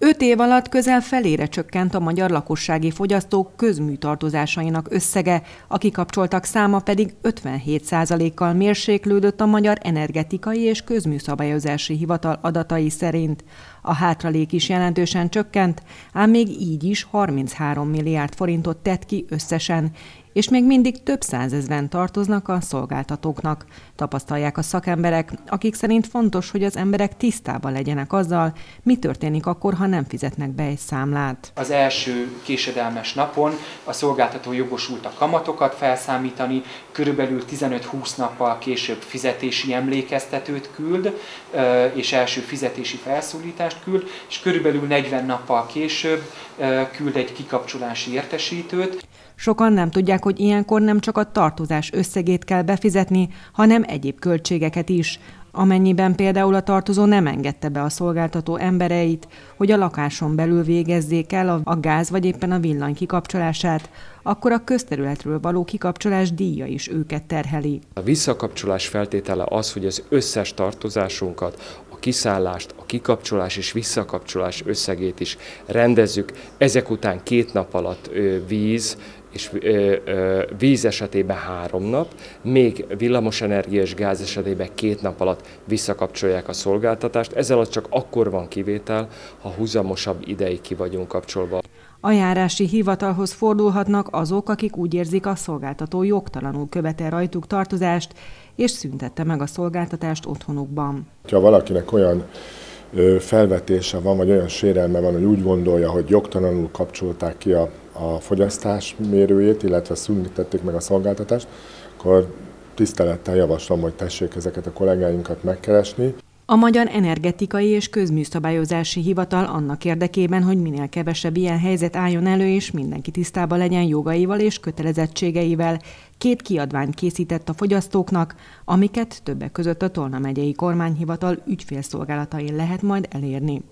5 év alatt közel felére csökkent a magyar lakossági fogyasztók közműtartozásainak összege, a kikapcsoltak száma pedig 57%-kal mérséklődött a Magyar Energetikai és Közmű-szabályozási Hivatal adatai szerint. A hátralék is jelentősen csökkent, ám még így is 33 milliárd forintot tett ki összesen, és még mindig több százezren tartoznak a szolgáltatóknak. Tapasztalják a szakemberek, akik szerint fontos, hogy az emberek tisztában legyenek azzal, mi történik akkor, ha nem fizetnek be egy számlát. Az első késedelmes napon a szolgáltató jogosult a kamatokat felszámítani, körülbelül 15-20 nappal később fizetési emlékeztetőt küld, és első fizetési felszólítást küld, és körülbelül 40 nappal később küld egy kikapcsolási értesítőt. Sokan nem tudják, hogy ilyenkor nem csak a tartozás összegét kell befizetni, hanem egyéb költségeket is. Amennyiben például a tartozó nem engedte be a szolgáltató embereit, hogy a lakáson belül végezzék el a gáz vagy éppen a villany kikapcsolását, akkor a közterületről való kikapcsolás díja is őket terheli. A visszakapcsolás feltétele az, hogy az összes tartozásunkat, a kiszállást, a kikapcsolás és visszakapcsolás összegét is rendezzük. Ezek után 2 nap alatt víz esetében 3 nap, még villamosenergia és gáz esetében 2 nap alatt visszakapcsolják a szolgáltatást. Ezzel az csak akkor van kivétel, ha húzamosabb ideig ki vagyunk kapcsolva. A járási hivatalhoz fordulhatnak azok, akik úgy érzik, a szolgáltató jogtalanul követel rajtuk tartozást, és szüntette meg a szolgáltatást otthonukban. Ha valakinek olyan felvetése van, vagy olyan sérelme van, hogy úgy gondolja, hogy jogtalanul kapcsolták ki a fogyasztás mérőjét, illetve szüntették meg a szolgáltatást, akkor tisztelettel javaslom, hogy tessék ezeket a kollégáinkat megkeresni. A Magyar Energetikai és Közműszabályozási Hivatal annak érdekében, hogy minél kevesebb ilyen helyzet álljon elő, és mindenki tisztában legyen jogaival és kötelezettségeivel, 2 kiadványt készített a fogyasztóknak, amiket többek között a Tolna Megyei Kormányhivatal ügyfélszolgálatain lehet majd elérni.